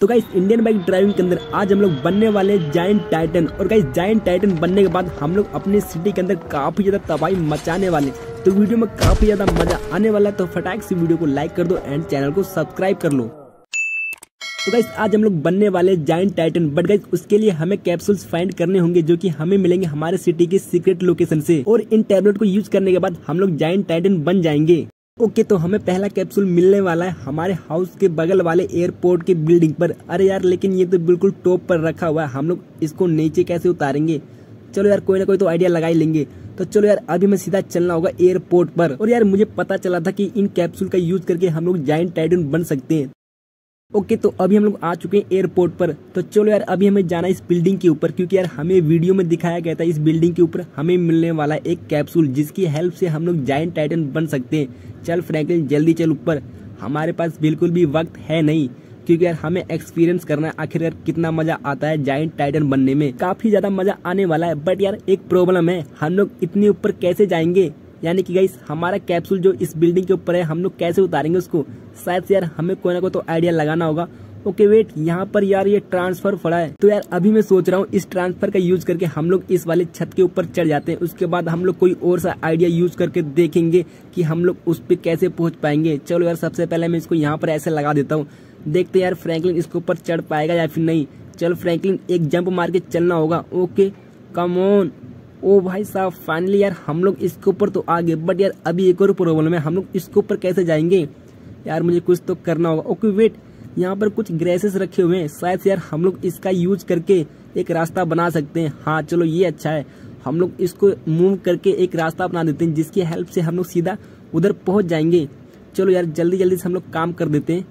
तो guys Indian bike driving के अंदर आज हम लोग बनने वाले जायंट टाइटन। और गाइस जायंट टाइटन बनने के बाद हम लोग अपने सिटी के अंदर काफी ज्यादा तबाही मचाने वाले, तो वीडियो में काफी ज्यादा मजा आने वाला है। तो फटाक से वीडियो को लाइक कर दो एंड चैनल को सब्सक्राइब कर लो। तो गाइस आज हम लोग बनने वाले जायंट टाइटन, बट गाइस उसके लिए हमें कैप्सूल्स फाइंड करने होंगे जो की हमें मिलेंगे हमारे सिटी के सीक्रेट लोकेशन से, और इन टैबलेट को यूज करने के बाद हम लोग जायंट टाइटन बन जाएंगे। ओके तो हमें पहला कैप्सूल मिलने वाला है हमारे हाउस के बगल वाले एयरपोर्ट के बिल्डिंग पर। अरे यार लेकिन ये तो बिल्कुल टॉप पर रखा हुआ है, हम लोग इसको नीचे कैसे उतारेंगे? चलो यार कोई ना कोई तो आइडिया लगा ही लेंगे। तो चलो यार अभी हमें सीधा चलना होगा एयरपोर्ट पर। और यार मुझे पता चला था कि इन कैप्सूल का यूज करके हम लोग जायंट टाइटन बन सकते हैं। ओके तो अभी हम लोग आ चुके हैं एयरपोर्ट पर। तो चलो यार अभी हमें जाना है इस बिल्डिंग के ऊपर, क्योंकि यार हमें वीडियो में दिखाया गया था इस बिल्डिंग के ऊपर हमें मिलने वाला है एक कैप्सूल जिसकी हेल्प से हम लोग जायंट टाइटन बन सकते हैं। चल फ्रैंकलिन जल्दी चल ऊपर, हमारे पास बिल्कुल भी वक्त है नहीं, क्योंकि यार हमें एक्सपीरियंस करना है आखिर यार कितना मजा आता है जायंट टाइटन बनने में। काफी ज्यादा मजा आने वाला है, बट यार एक प्रॉब्लम है, हम लोग इतने ऊपर कैसे जाएंगे? यानी कि गाइस हमारा कैप्सूल जो इस बिल्डिंग के ऊपर है हम लोग कैसे उतारेंगे उसको? शायद से यार हमें कोई ना कोई तो आइडिया लगाना होगा। ओके वेट, यहाँ पर यार ये ट्रांसफर पड़ा है, तो यार अभी मैं सोच रहा हूँ इस ट्रांसफर का यूज करके हम लोग इस वाले छत के ऊपर चढ़ जाते हैं। उसके बाद हम लोग कोई और सा आइडिया यूज करके देखेंगे कि हम लोग उस पर कैसे पहुँच पाएंगे। चलो यार सबसे पहले मैं इसको यहाँ पर ऐसे लगा देता हूँ, देखते यार फ्रैंकलिन इसके ऊपर चढ़ पाएगा या फिर नहीं। चल फ्रैंकलिन एक जंप मार के चलना होगा। ओके कम ऑन, ओ भाई साहब फाइनली यार हम लोग इसके ऊपर तो आ गए, बट यार अभी एक और प्रॉब्लम है, हम लोग इसके ऊपर कैसे जाएंगे? यार मुझे कुछ तो करना होगा। ओके वेट, यहाँ पर कुछ ग्रेसेस रखे हुए हैं, शायद से यार हम लोग इसका यूज करके एक रास्ता बना सकते हैं। हाँ चलो ये अच्छा है, हम लोग इसको मूव करके एक रास्ता बना देते हैं जिसकी हेल्प से हम लोग सीधा उधर पहुँच जाएंगे। चलो यार जल्दी जल्दी से हम लोग काम कर देते हैं।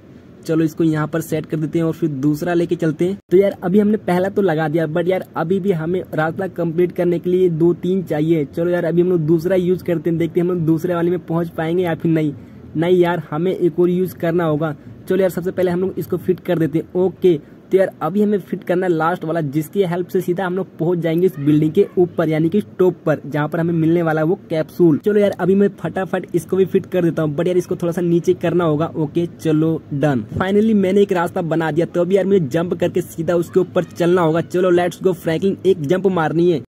चलो इसको यहाँ पर सेट कर देते हैं और फिर दूसरा लेके चलते हैं। तो यार अभी हमने पहला तो लगा दिया, बट यार अभी भी हमें रास्ता कंप्लीट करने के लिए 2-3 चाहिए। चलो यार अभी हम लोग दूसरा यूज करते हैं, देखते हैं हम लोग दूसरे वाले में पहुँच पाएंगे या फिर नहीं। नहीं यार हमें एक और यूज करना होगा। चलो यार सबसे पहले हम लोग इसको फिट कर देते हैं। ओके तो यार अभी हमें फिट करना है लास्ट वाला, जिसकी हेल्प से सीधा हम लोग पहुंच जाएंगे इस बिल्डिंग के ऊपर, यानी कि टॉप पर जहां पर हमें मिलने वाला है वो कैप्सूल। चलो यार अभी मैं फटाफट इसको भी फिट कर देता हूं, बट यार इसको थोड़ा सा नीचे करना होगा। ओके चलो डन, फाइनली मैंने एक रास्ता बना दिया। तो अभी यार मुझे जंप करके सीधा उसके ऊपर चलना होगा। चलो लेट्स गो फ्रैंकलिन, एक जंप मारनी है।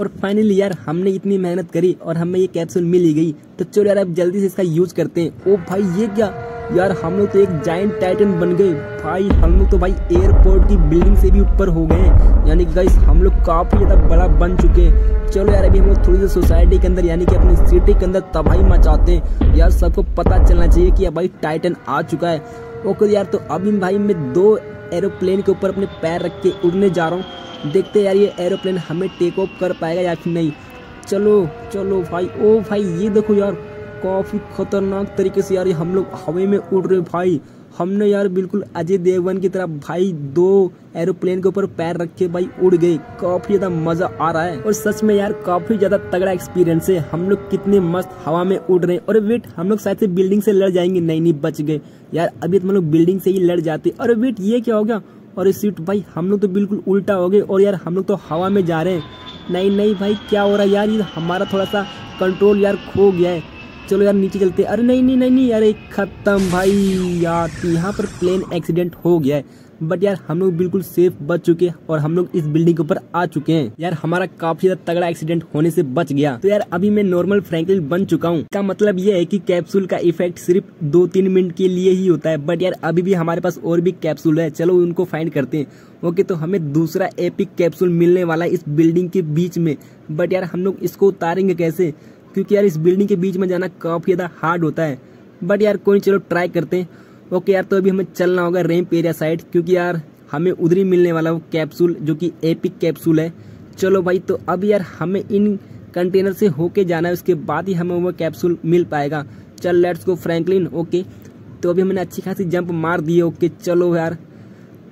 और फाइनली यार हमने इतनी मेहनत करी और हमें ये कैप्सूल मिल ही गई। तो चलो यार अब जल्दी से इसका यूज करते हैं। ओ भाई ये क्या यार, हम लोग तो एक जायंट टाइटन बन गए भाई। हम लोग तो भाई एयरपोर्ट की बिल्डिंग से भी ऊपर हो गए, यानी कि गाइस हम लोग काफ़ी ज़्यादा बड़ा बन चुके हैं। चलो यार अभी हम लोग थोड़ी सी सोसाइटी के अंदर यानी कि अपनी सिटी के अंदर तबाही मचाते हैं। यार सबको पता चलना चाहिए कि भाई टाइटन आ चुका है। ओके यार तो अभी भाई मैं 2 एरोप्लेन के ऊपर अपने पैर रख के उड़ने जा रहा हूँ, देखते यार ये एरोप्लेन हमें टेक ऑफ कर पाएगा या फिर नहीं। चलो चलो भाई, ओ भाई ये देखो यार काफ़ी खतरनाक तरीके से यार हम लोग हवा में उड़ रहे भाई। हमने यार बिल्कुल अजय देवगन की तरह भाई 2 एरोप्लेन के ऊपर पैर रखे भाई उड़ गए। काफ़ी ज़्यादा मज़ा आ रहा है और सच में यार काफ़ी ज़्यादा तगड़ा एक्सपीरियंस है। हम लोग कितने मस्त हवा में उड़ रहे हैं। और वेट, हम लोग शायद से बिल्डिंग से लड़ जाएंगे। नहीं बच गए यार, अभी तो हम लोग बिल्डिंग से ही लड़ जाते। और वेट ये क्या हो गया? और सीट भाई हम लोग तो बिल्कुल उल्टा हो गए और यार हम लोग तो हवा में जा रहे हैं। नहीं भाई क्या हो रहा है यार, हमारा थोड़ा सा कंट्रोल यार खो गया है। चलो यार नीचे चलते। अरे नहीं यार ख़त्म भाई, यार यहाँ पर प्लेन एक्सीडेंट हो गया है, बट यार हम लोग बिल्कुल सेफ बच चुके हैं और हम लोग इस बिल्डिंग के ऊपर आ चुके हैं। यार हमारा काफ़ी ज़्यादा तगड़ा एक्सीडेंट होने से बच गया। तो यार अभी मैं नॉर्मल फ्रैंकलिन बन चुका हूँ। इसका मतलब यह है कि कैप्सूल का इफेक्ट सिर्फ 2-3 मिनट के लिए ही होता है, बट यार अभी भी हमारे पास और भी कैप्सूल है, चलो उनको फाइंड करते हैं। ओके तो हमें दूसरा एपिक कैप्सूल मिलने वाला है इस बिल्डिंग के बीच में, बट यार हम लोग इसको उतारेंगे कैसे? क्योंकि यार इस बिल्डिंग के बीच में जाना काफ़ी ज़्यादा हार्ड होता है, बट यार कोई चलो ट्राई करते हैं। ओके यार तो अभी हमें चलना होगा रैंप एरिया साइड, क्योंकि यार हमें उधर ही मिलने वाला वो कैप्सूल जो कि एपिक कैप्सूल है। चलो भाई तो अभी यार हमें इन कंटेनर से होके जाना है, उसके बाद ही हमें वो कैप्सूल मिल पाएगा। चल लेट्स गो फ्रैंकलिन। ओके तो अभी हमने अच्छी खासी जंप मार दी। ओके चलो यार,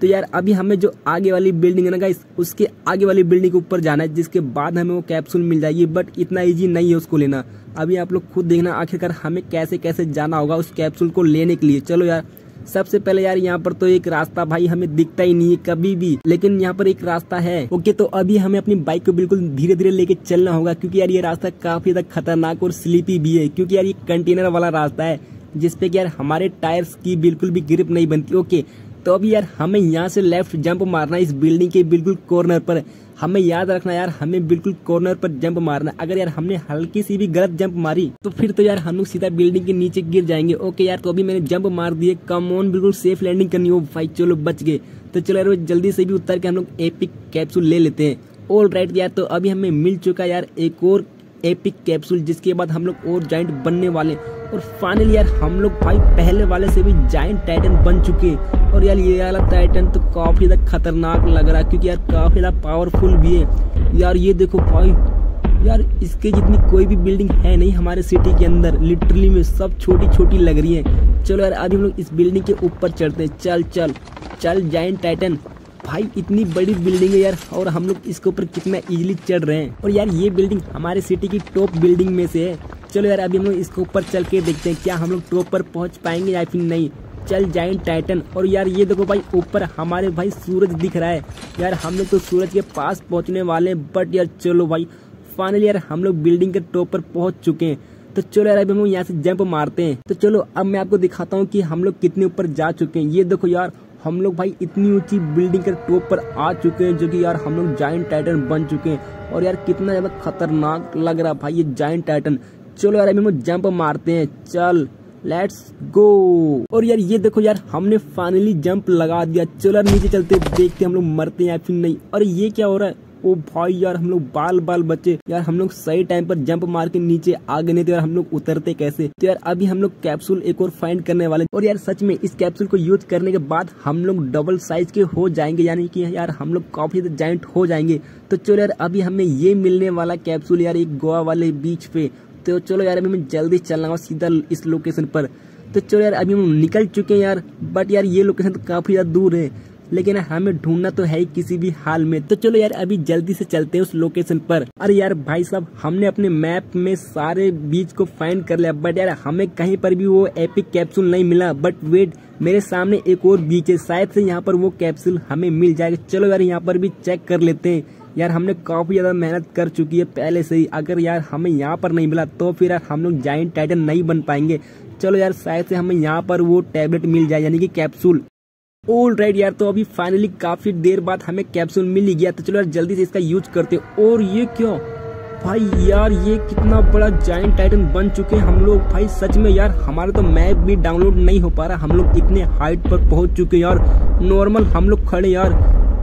तो यार अभी हमें जो आगे वाली बिल्डिंग है ना गाइस, उसके आगे वाली बिल्डिंग के ऊपर जाना है, जिसके बाद हमें वो कैप्सूल मिल जाएगी। बट इतना इजी नहीं है उसको लेना, अभी आप लोग खुद देखना आखिरकार हमें कैसे कैसे जाना होगा उस कैप्सूल को लेने के लिए। चलो यार सबसे पहले यार यहाँ पर तो एक रास्ता भाई हमें दिखता ही नहीं है कभी भी, लेकिन यहाँ पर एक रास्ता है। ओके तो अभी हमें अपनी बाइक को बिल्कुल धीरे धीरे लेके चलना होगा, क्योंकि यार ये रास्ता काफ़ी ज़्यादा खतरनाक और स्लीपी भी है, क्योंकि यार ये कंटेनर वाला रास्ता है जिसपे कि यार हमारे टायर्स की बिल्कुल भी ग्रिप नहीं बनती। ओके तो अभी यार हमें यहाँ से लेफ्ट जंप मारना इस बिल्डिंग के बिल्कुल कॉर्नर पर। हमें याद रखना यार, हमें बिल्कुल कॉर्नर पर जंप मारना। अगर यार हमने हल्की सी भी गलत जंप मारी तो फिर तो यार हम लोग सीधा बिल्डिंग के नीचे गिर जाएंगे। ओके यार, तो अभी मैंने जंप मार दिए। कम ऑन, बिल्कुल सेफ लैंडिंग करनी हो भाई। चलो बच गए। तो चलो यार जल्दी से भी उतर के हम लोग एपिक कैप्सूल ले लेते हैं। ऑल राइट यार, तो अभी हमें मिल चुका यार एक और एपिक कैप्सूल, जिसके बाद हम लोग और जाइंट बनने वाले। और फाइनली यार हम लोग भाई पहले वाले से भी जाइंट टाइटन बन चुके हैं। और यार ये वाला टाइटन तो काफ़ी ज़्यादा खतरनाक लग रहा है, क्योंकि यार काफ़ी ज़्यादा पावरफुल भी है। यार ये देखो भाई, यार इसके जितनी कोई भी बिल्डिंग है नहीं हमारे सिटी के अंदर, लिटरली में सब छोटी छोटी लग रही है। चलो यार अभी हम लोग इस बिल्डिंग के ऊपर चढ़ते हैं। चल चल चल जाइंट टाइटन। भाई इतनी बड़ी बिल्डिंग है यार, और हम लोग इसके ऊपर कितना ईजिली चढ़ रहे हैं। और यार ये बिल्डिंग हमारे सिटी की टॉप बिल्डिंग में से है। चलो यार अभी हम लोग इसके ऊपर चल के देखते हैं क्या हम लोग टॉप पर पहुंच पाएंगे या फिर नहीं। चल जाइंट टाइटन। और यार ये देखो भाई ऊपर हमारे भाई सूरज दिख रहा है। यार हम लोग तो सूरज के पास पहुंचने वाले हैं, बट यार चलो भाई फाइनली यार हम लोग बिल्डिंग के टॉप पर पहुंच चुके हैं। तो चलो यार अभी हम लोग यहाँ से जंप मारते हैं। तो चलो अब मैं आपको दिखाता हूँ कि हम लोग कितने ऊपर जा चुके हैं। ये देखो यार हम लोग भाई इतनी ऊंची बिल्डिंग के टॉप पर आ चुके हैं, जो कि यार हम लोग जाइंट टाइटन बन चुके हैं। और यार कितना ज़्यादा खतरनाक लग रहा भाई ये जाइंट टाइटन। चलो यार अभी हम लोग जंप मारते हैं। चल लेट्स गो। और यार ये देखो यार हमने फाइनली जंप लगा दिया। चलो यार नीचे चलते देखते हम लोग मरते हैं या फिर नहीं। और ये क्या हो रहा है? ओ भाई यार हम लोग बाल बाल बचे। यार हम लोग सही टाइम पर जंप मार के नीचे आ गए, नहीं तो यार हम लोग उतरते कैसे। तो यार अभी हम लोग कैप्सूल एक और फाइंड करने वाले। और यार सच में इस कैप्सूल को यूज करने के बाद हम लोग डबल साइज के हो जाएंगे, यानी कि यार हम लोग काफी जाइंट हो जाएंगे। तो चलो यार अभी हमें ये मिलने वाला कैप्सूल यार एक गोवा वाले बीच पे। तो चलो यार अभी मैं जल्दी चलना होगा सीधा इस लोकेशन पर। तो चलो यार अभी हम निकल चुके हैं यार, बट यार ये लोकेशन तो काफ़ी ज़्यादा दूर है, लेकिन हमें ढूंढना तो है ही किसी भी हाल में। तो चलो यार अभी जल्दी से चलते हैं उस लोकेशन पर। अरे यार भाई साहब हमने अपने मैप में सारे बीच को फाइंड कर लिया, बट यार हमें कहीं पर भी वो एपिक कैप्सूल नहीं मिला। बट वेट, मेरे सामने एक और बीच है, शायद से यहाँ पर वो कैप्सूल हमें मिल जाएगा। चलो यार यहाँ पर भी चेक कर लेते हैं। यार हमने काफ़ी ज़्यादा मेहनत कर चुकी है पहले से ही। अगर यार हमें यहाँ पर नहीं मिला तो फिर यार हम लोग जाइंट टाइटन नहीं बन पाएंगे। चलो यार शायद से हमें यहाँ पर वो टैबलेट मिल जाए, यानी कि कैप्सूल। ऑल राइट यार, तो अभी फाइनली काफ़ी देर बाद हमें कैप्सूल मिल ही गया। तो चलो यार जल्दी से इसका यूज करते। और ये क्यों भाई, यार ये कितना बड़ा जाइंट टाइटन बन चुके हैं हम लोग। भाई सच में यार हमारा तो मैप भी डाउनलोड नहीं हो पा रहा, हम लोग इतने हाइट पर पहुँच चुके हैं। यार नॉर्मल हम लोग खड़े यार,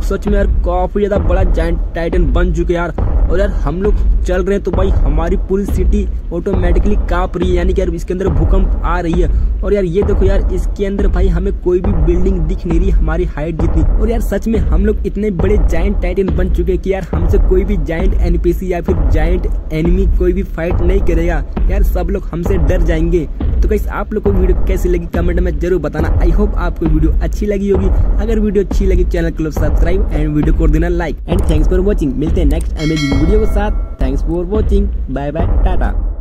सच में यार काफ़ी ज़्यादा बड़ा जाइंट टाइटन बन चुके यार। और यार हम लोग चल रहे हैं तो भाई हमारी पूरी सिटी ऑटोमेटिकली काँप रही है, यानी कि यार इसके अंदर भूकंप आ रही है। और यार ये देखो यार इसके अंदर भाई हमें कोई भी बिल्डिंग दिख नहीं रही हमारी हाइट जितनी। और यार सच में हम लोग इतने बड़े जाइंट टाइटन बन चुके हैं कि यार हमसे कोई भी जाइंट एनपीसी या फिर जाइंट एनिमी कोई भी फाइट नहीं करेगा। यार सब लोग हमसे डर जाएंगे। तो गाइस आप लोग को वीडियो कैसी लगी कमेंट में जरूर बताना। आई होप आपको वीडियो अच्छी लगी होगी। अगर वीडियो अच्छी लगी चैनल को सब्सक्राइब एंड वीडियो को देना like. And thanks for watching. मिलते हैं नेक्स्ट अमेजिंग वीडियो के साथ। Thanks for watching. Bye bye, Tata.